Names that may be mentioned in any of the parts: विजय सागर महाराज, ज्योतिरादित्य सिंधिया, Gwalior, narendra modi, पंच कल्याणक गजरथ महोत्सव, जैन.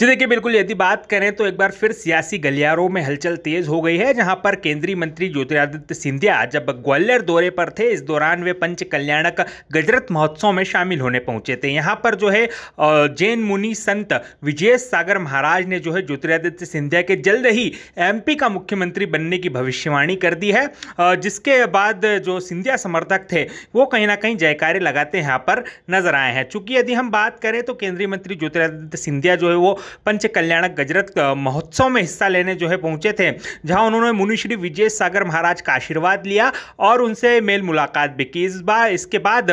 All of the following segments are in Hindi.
जी देखिए बिल्कुल यदि बात करें तो एक बार फिर सियासी गलियारों में हलचल तेज हो गई है, जहां पर केंद्रीय मंत्री ज्योतिरादित्य सिंधिया जब ग्वालियर दौरे पर थे, इस दौरान वे पंच कल्याणक गजरथ महोत्सव में शामिल होने पहुंचे थे। यहां पर जो है जैन मुनि संत विजय सागर महाराज ने जो है ज्योतिरादित्य सिंधिया के जल्द ही MP का मुख्यमंत्री बनने की भविष्यवाणी कर दी है, जिसके बाद जो सिंधिया समर्थक थे वो कहीं ना कहीं जयकारे लगाते यहाँ पर नजर आए हैं। चूंकि यदि हम बात करें तो केंद्रीय मंत्री ज्योतिरादित्य सिंधिया जो है वो पंच कल्याणक गजरथ महोत्सव में हिस्सा लेने जो है पहुंचे थे, जहां उन्होंने मुनि श्री विजय सागर महाराज का आशीर्वाद लिया और उनसे मेल मुलाकात भी की। इसके बाद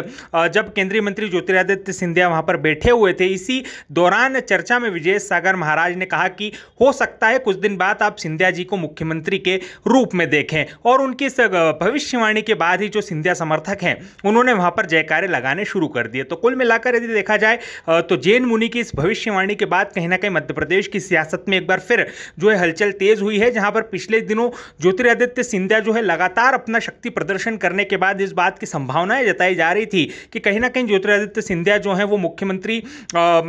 जब केंद्रीय मंत्री ज्योतिरादित्य सिंधिया वहां पर बैठे हुए थे, इसी दौरान चर्चा में विजय सागर महाराज ने कहा कि हो सकता है कुछ दिन बाद आप सिंधिया जी को मुख्यमंत्री के रूप में देखें, और उनकी इस भविष्यवाणी के बाद ही जो सिंधिया समर्थक हैं उन्होंने वहां पर जयकारे लगाने शुरू कर दिए। तो कुल मिलाकर यदि देखा जाए तो जैन मुनि की इस भविष्यवाणी के बाद कहीं ना कहीं मध्य प्रदेश की सियासत में एक बार फिर जो है हलचल तेज हुई है, जहां पर पिछले दिनों ज्योतिरादित्य सिंधिया जो है लगातार अपना शक्ति प्रदर्शन करने के बाद इस बात की संभावनाएं जताई जा रही थी कि कहीं ना कहीं ज्योतिरादित्य सिंधिया जो है वो मुख्यमंत्री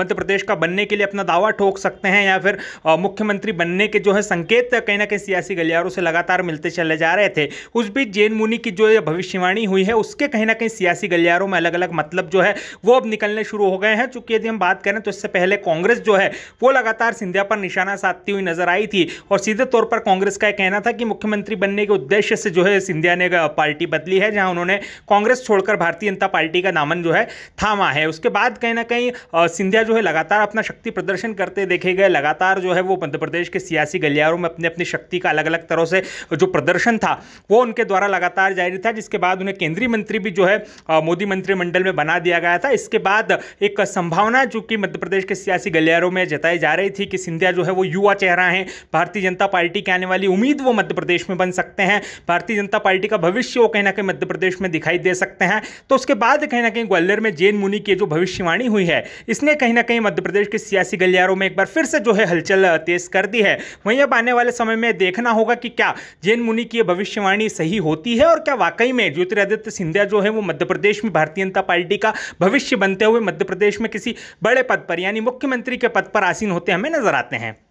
मध्य प्रदेश का बनने के लिए अपना दावा ठोक सकते हैं, या फिर मुख्यमंत्री बनने के जो है संकेत कहीं ना कहीं सियासी गलियारों से लगातार मिलते चले जा रहे थे। उस बीच जैन मुनि की जो भविष्यवाणी हुई है उसके कहीं ना कहीं सियासी गलियारों में अलग अलग मतलब जो है वो अब निकलने शुरू हो गए हैं। चूंकि यदि हम बात करें तो इससे पहले कांग्रेस जो है वो लगातार सिंधिया पर निशाना साधती हुई नजर आई थी, और सीधे तौर पर कांग्रेस का यह कहना था कि मुख्यमंत्री बनने के उद्देश्य से जो है सिंधिया ने पार्टी बदली है, जहां उन्होंने कांग्रेस छोड़कर भारतीय जनता पार्टी का दामन जो है थामा है। उसके बाद कहीं ना कहीं सिंधिया जो है लगातार अपना शक्ति प्रदर्शन करते देखे गए, लगातार जो है वो मध्य प्रदेश के सियासी गलियारों में अपनी अपनी शक्ति का अलग अलग तरह से जो प्रदर्शन था वो उनके द्वारा लगातार जारी था, जिसके बाद उन्हें केंद्रीय मंत्री भी जो है मोदी मंत्रिमंडल में बना दिया गया था। इसके बाद एक संभावना जो कि मध्य प्रदेश के सियासी गलियारों में जताई जा रही थी कि सिंधिया जो है वो युवा चेहरा है, भारतीय जनता पार्टी के आने वाली उम्मीद वो मध्य प्रदेश में बन सकते हैं, भारतीय जनता पार्टी का भविष्य वो कहीं ना कहीं मध्य प्रदेश में दिखाई दे सकते हैं। तो उसके बाद कहीं ना कहीं ग्वालियर में जैन मुनि की जो भविष्यवाणी हुई है इसने कहीं ना कहीं मध्य प्रदेश के सियासी गलियारों में एक बार फिर से जो है हलचल तेज कर दी है। वहीं अब आने वाले समय में देखना होगा कि क्या जैन मुनि की भविष्यवाणी सही होती है, और क्या वाकई में ज्योतिरादित्य सिंधिया जो है वो मध्य प्रदेश में भारतीय जनता पार्टी का भविष्य बनते हुए मध्य प्रदेश में किसी बड़े पद पर यानी मुख्यमंत्री के पद पर आसीन होते हमें नजर आते हैं।